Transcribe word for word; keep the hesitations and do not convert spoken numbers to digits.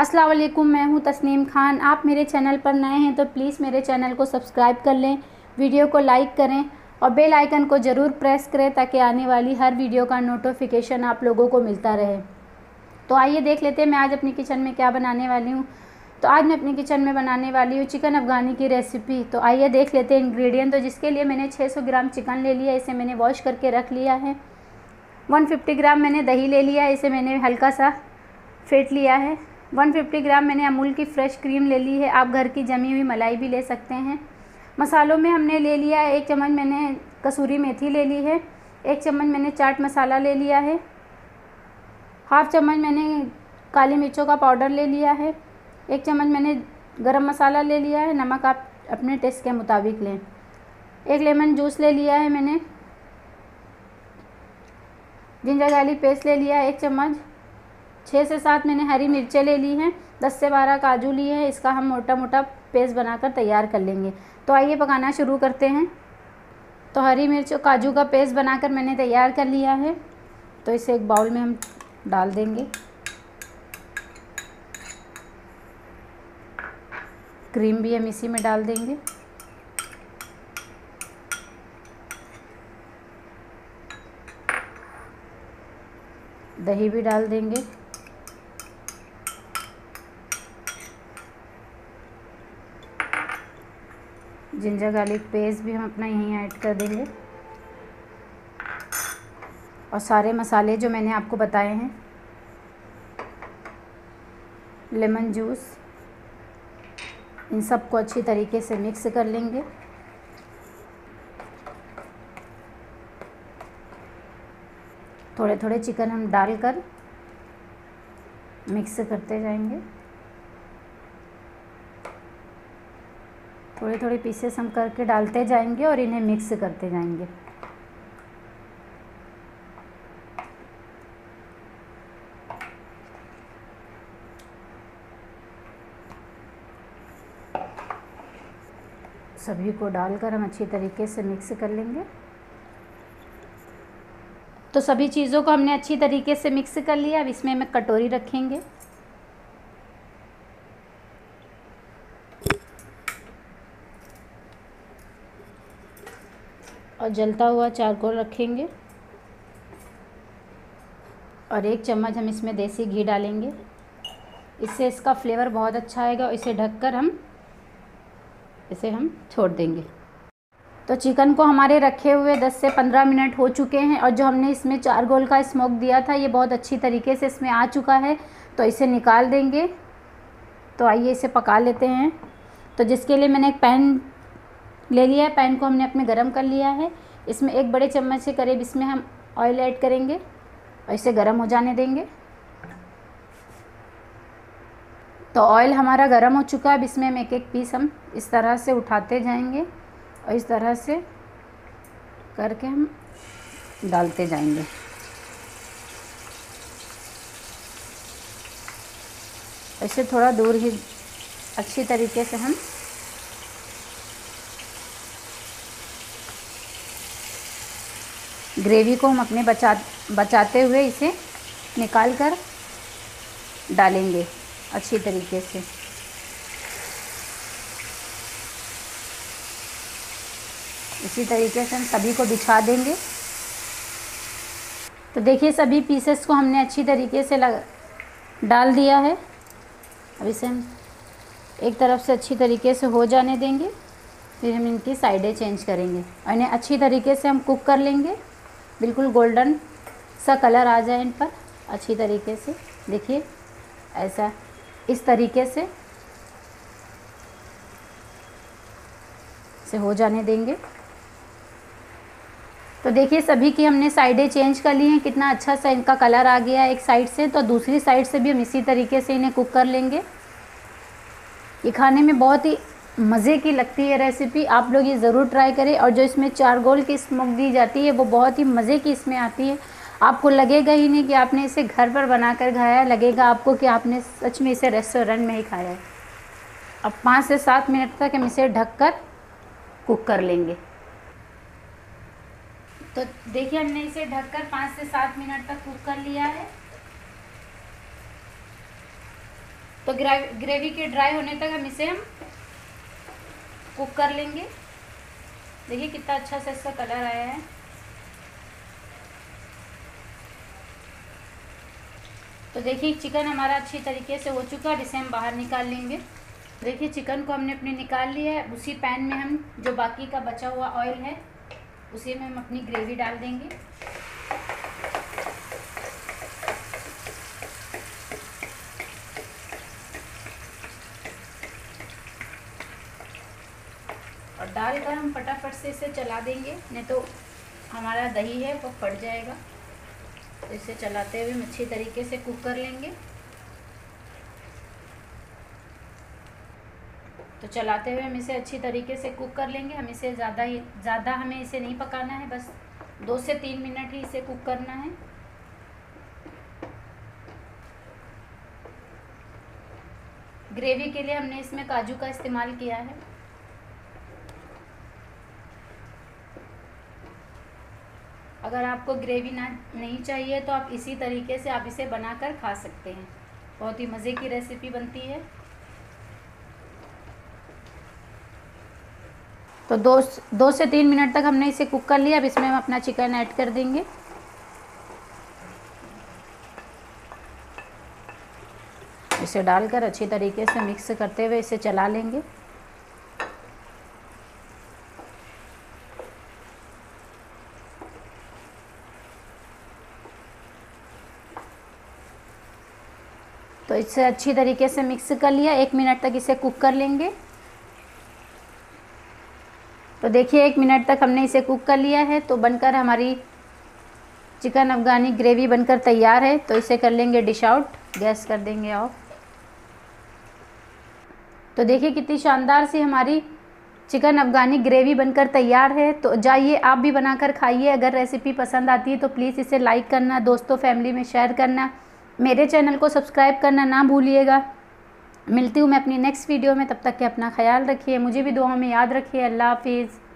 अस्सलाम वालेकुम, मैं हूं तस्नीम खान। आप मेरे चैनल पर नए हैं तो प्लीज़ मेरे चैनल को सब्सक्राइब कर लें, वीडियो को लाइक करें और बेल आइकन को ज़रूर प्रेस करें ताकि आने वाली हर वीडियो का नोटिफिकेशन आप लोगों को मिलता रहे। तो आइए देख लेते हैं मैं आज अपनी किचन में क्या बनाने वाली हूँ। तो आज मैं अपनी किचन में बनाने वाली हूँ चिकन अफगानी की रेसिपी। तो आइए देख लेते हैं इंग्रेडिएंट। तो जिसके लिए मैंने छह सौ ग्राम चिकन ले लिया, इसे मैंने वॉश करके रख लिया है। एक सौ पचास ग्राम मैंने दही ले लिया, इसे मैंने हल्का सा फेंट लिया है। एक सौ पचास ग्राम मैंने अमूल की फ़्रेश क्रीम ले ली है, आप घर की जमी हुई मलाई भी ले सकते हैं। मसालों में हमने ले लिया है एक चम्मच मैंने कसूरी मेथी ले ली है, एक चम्मच मैंने चाट मसाला ले लिया है, हाफ चम्मच मैंने काली मिर्चों का पाउडर ले लिया है, एक चम्मच मैंने गरम मसाला ले लिया है। नमक आप अपने टेस्ट के मुताबिक लें। एक लेमन जूस ले लिया है मैंने, जिंजर गार्लिक पेस्ट ले लिया है एक चम्मच, छः से सात मैंने हरी मिर्चें ले ली हैं, दस से बारह काजू लिए हैं। इसका हम मोटा मोटा पेस्ट बनाकर तैयार कर लेंगे। तो आइए पकाना शुरू करते हैं। तो हरी मिर्च और काजू का पेस्ट बनाकर मैंने तैयार कर लिया है, तो इसे एक बाउल में हम डाल देंगे। क्रीम भी हम इसी में डाल देंगे। दही भी डाल देंगे। जिंजर गार्लिक पेस्ट भी हम अपना यहीं ऐड कर देंगे और सारे मसाले जो मैंने आपको बताए हैं, लेमन जूस, इन सबको अच्छी तरीके से मिक्स कर लेंगे। थोड़े थोड़े चिकन हम डालकर मिक्स करते जाएंगे। थोड़े थोड़े पीसेस हम करके डालते जाएंगे और इन्हें मिक्स करते जाएंगे। सभी को डालकर हम अच्छी तरीके से मिक्स कर लेंगे। तो सभी चीज़ों को हमने अच्छी तरीके से मिक्स कर लिया। अब इसमें हम कटोरी रखेंगे। और जलता हुआ चारकोल रखेंगे और एक चम्मच हम इसमें देसी घी डालेंगे। इससे इसका फ्लेवर बहुत अच्छा आएगा। इसे ढककर हम इसे हम छोड़ देंगे। तो चिकन को हमारे रखे हुए दस से पंद्रह मिनट हो चुके हैं और जो हमने इसमें चारकोल का स्मोक दिया था ये बहुत अच्छी तरीके से इसमें आ चुका है, तो इसे निकाल देंगे। तो आइए इसे पका लेते हैं। तो जिसके लिए मैंने एक पैन ले लिया है, पैन को हमने अपने गरम कर लिया है। इसमें एक बड़े चम्मच के करीब इसमें हम ऑयल ऐड करेंगे और इसे गरम हो जाने देंगे। तो ऑयल हमारा गरम हो चुका है। अब इसमें हम एक एक पीस हम इस तरह से उठाते जाएंगे और इस तरह से करके हम डालते जाएंगे। इसे थोड़ा दूर ही अच्छी तरीके से हम ग्रेवी को हम अपने बचा बचाते हुए इसे निकाल कर डालेंगे अच्छी तरीके से। इसी तरीके से हम सभी को बिछा देंगे। तो देखिए सभी पीसेस को हमने अच्छी तरीके से लगा डाल दिया है। अब इसे हम एक तरफ से अच्छी तरीके से हो जाने देंगे, फिर हम इनकी साइडें चेंज करेंगे और इन्हें अच्छी तरीके से हम कुक कर लेंगे। बिल्कुल गोल्डन सा कलर आ जाए इन पर अच्छी तरीके से। देखिए ऐसा इस तरीके से से हो जाने देंगे। तो देखिए सभी की हमने साइडें चेंज कर ली हैं। कितना अच्छा सा इनका कलर आ गया एक साइड से। तो दूसरी साइड से भी हम इसी तरीके से इन्हें कुक कर लेंगे। ये खाने में बहुत ही मज़े की लगती है रेसिपी। आप लोग ये ज़रूर ट्राई करें। और जो इसमें चारकोल की स्मोक दी जाती है वो बहुत ही मज़े की इसमें आती है। आपको लगेगा ही नहीं कि आपने इसे घर पर बनाकर खाया, लगेगा आपको कि आपने सच में इसे रेस्टोरेंट में ही खाया है। अब पाँच से सात मिनट तक हम इसे ढक कर कुक कर लेंगे। तो देखिए हमने इसे ढककर पाँच से सात मिनट तक कुक कर लिया है। तो तो ग्रेवी के ड्राई होने तक हम इसे हम कुक कर लेंगे। देखिए कितना अच्छा सा इसका कलर आया है। तो देखिए चिकन हमारा अच्छी तरीके से हो चुका है, इसे हम बाहर निकाल लेंगे। देखिए चिकन को हमने अपने निकाल लिया है। उसी पैन में हम जो बाकी का बचा हुआ ऑयल है उसी में हम अपनी ग्रेवी डाल देंगे। और डालकर हम फटाफट से इसे चला देंगे, नहीं तो हमारा दही है वो फट जाएगा। तो इसे चलाते हुए हम अच्छी तरीके से कुक कर लेंगे। तो चलाते हुए हम इसे अच्छी तरीके से कुक कर लेंगे। हम इसे ज़्यादा ही ज़्यादा हमें इसे नहीं पकाना है, बस दो से तीन मिनट ही इसे कुक करना है। ग्रेवी के लिए हमने इसमें काजू का इस्तेमाल किया है। अगर आपको ग्रेवी ना नहीं चाहिए तो आप इसी तरीके से आप इसे बनाकर खा सकते हैं। बहुत ही मज़े की रेसिपी बनती है। तो दो दो से तीन मिनट तक हमने इसे कुक कर लिया। अब इसमें हम अपना चिकन ऐड कर देंगे। इसे डालकर अच्छी तरीके से मिक्स करते हुए इसे चला लेंगे। तो इसे अच्छी तरीके से मिक्स कर लिया। एक मिनट तक इसे कुक कर लेंगे। तो देखिए एक मिनट तक हमने इसे कुक कर लिया है। तो बनकर हमारी चिकन अफगानी ग्रेवी बनकर तैयार है। तो इसे कर लेंगे डिश आउट, गैस कर देंगे ऑफ। तो देखिए कितनी शानदार सी हमारी चिकन अफगानी ग्रेवी बनकर तैयार है। तो जाइए आप भी बनाकर खाइए। अगर रेसिपी पसंद आती है तो प्लीज़ इसे लाइक करना, दोस्तों फैमिली में शेयर करना, मेरे चैनल को सब्सक्राइब करना ना भूलिएगा। मिलती हूँ मैं अपनी नेक्स्ट वीडियो में, तब तक के अपना ख्याल रखिए, मुझे भी दुआओं में याद रखिए। अल्लाह हाफिज़।